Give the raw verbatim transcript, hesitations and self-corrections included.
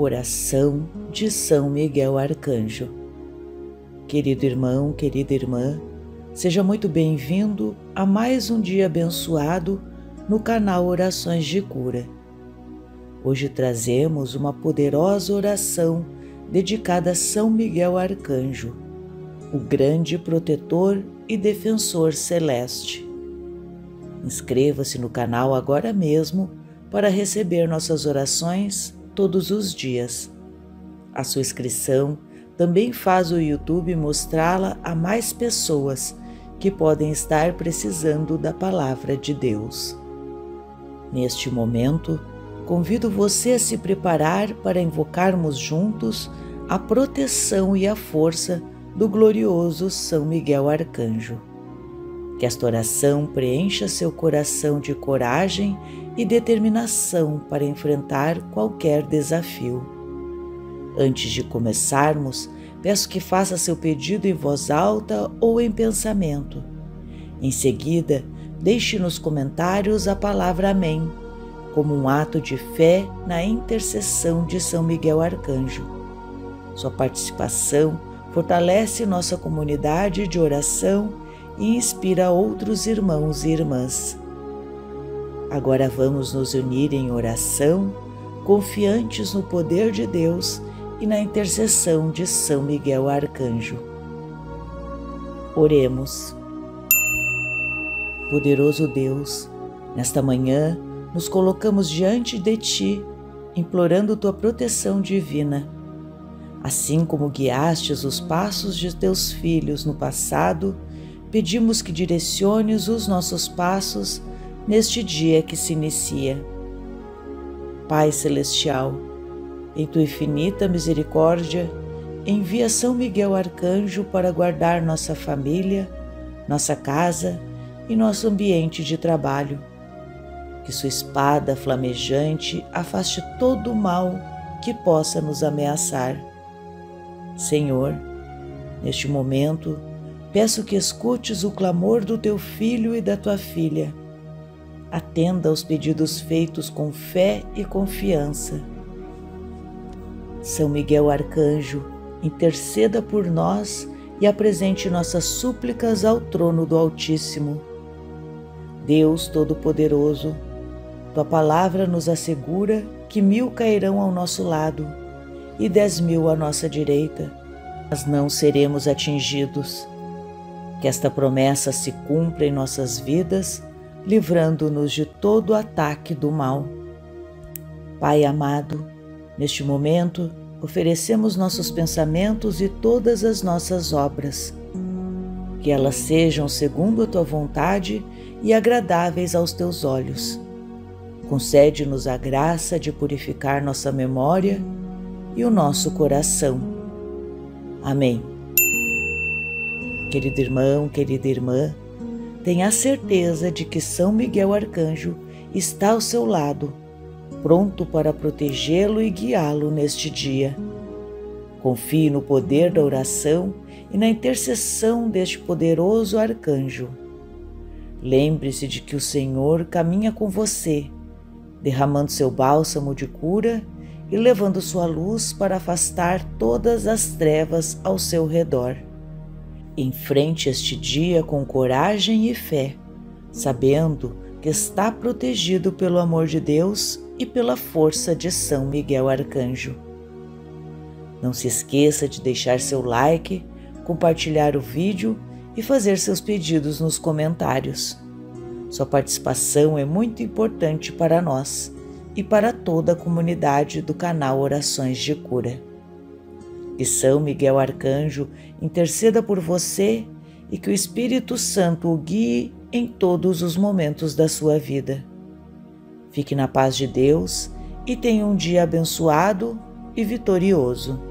Oração de São Miguel Arcanjo. Querido irmão, querida irmã, seja muito bem-vindo a mais um dia abençoado no canal Orações de Cura. Hoje trazemos uma poderosa oração dedicada a São Miguel Arcanjo, o grande protetor e defensor celeste. Inscreva-se no canal agora mesmo para receber nossas orações todos os dias. A sua inscrição também faz o YouTube mostrá-la a mais pessoas que podem estar precisando da palavra de Deus. Neste momento, convido você a se preparar para invocarmos juntos a proteção e a força do glorioso São Miguel Arcanjo. Que esta oração preencha seu coração de coragem e determinação para enfrentar qualquer desafio. Antes de começarmos, peço que faça seu pedido em voz alta ou em pensamento. Em seguida, deixe nos comentários a palavra Amém, como um ato de fé na intercessão de São Miguel Arcanjo. Sua participação fortalece nossa comunidade de oração e inspira outros irmãos e irmãs. Agora vamos nos unir em oração, confiantes no poder de Deus e na intercessão de São Miguel Arcanjo. Oremos. Poderoso Deus, nesta manhã nos colocamos diante de Ti, implorando Tua proteção divina. Assim como guiastes os passos de Teus filhos no passado, pedimos que direciones os nossos passos neste dia que se inicia. Pai Celestial, em Tua infinita misericórdia, envia São Miguel Arcanjo para guardar nossa família, nossa casa e nosso ambiente de trabalho. Que sua espada flamejante afaste todo o mal que possa nos ameaçar. Senhor, neste momento, peço que escutes o clamor do Teu filho e da Tua filha. Atenda aos pedidos feitos com fé e confiança. São Miguel Arcanjo, interceda por nós e apresente nossas súplicas ao trono do Altíssimo. Deus Todo-Poderoso, Tua palavra nos assegura que mil cairão ao nosso lado e dez mil à nossa direita, mas não seremos atingidos. Que esta promessa se cumpra em nossas vidas, livrando-nos de todo ataque do mal. Pai amado, neste momento, oferecemos nossos pensamentos e todas as nossas obras. Que elas sejam segundo a Tua vontade e agradáveis aos Teus olhos. Concede-nos a graça de purificar nossa memória e o nosso coração. Amém. Querido irmão, querida irmã, tenha a certeza de que São Miguel Arcanjo está ao seu lado, pronto para protegê-lo e guiá-lo neste dia. Confie no poder da oração e na intercessão deste poderoso arcanjo. Lembre-se de que o Senhor caminha com você, derramando seu bálsamo de cura e levando sua luz para afastar todas as trevas ao seu redor. Enfrente este dia com coragem e fé, sabendo que está protegido pelo amor de Deus e pela força de São Miguel Arcanjo. Não se esqueça de deixar seu like, compartilhar o vídeo e fazer seus pedidos nos comentários. Sua participação é muito importante para nós e para toda a comunidade do canal Orações de Cura. Que São Miguel Arcanjo interceda por você e que o Espírito Santo o guie em todos os momentos da sua vida. Fique na paz de Deus e tenha um dia abençoado e vitorioso.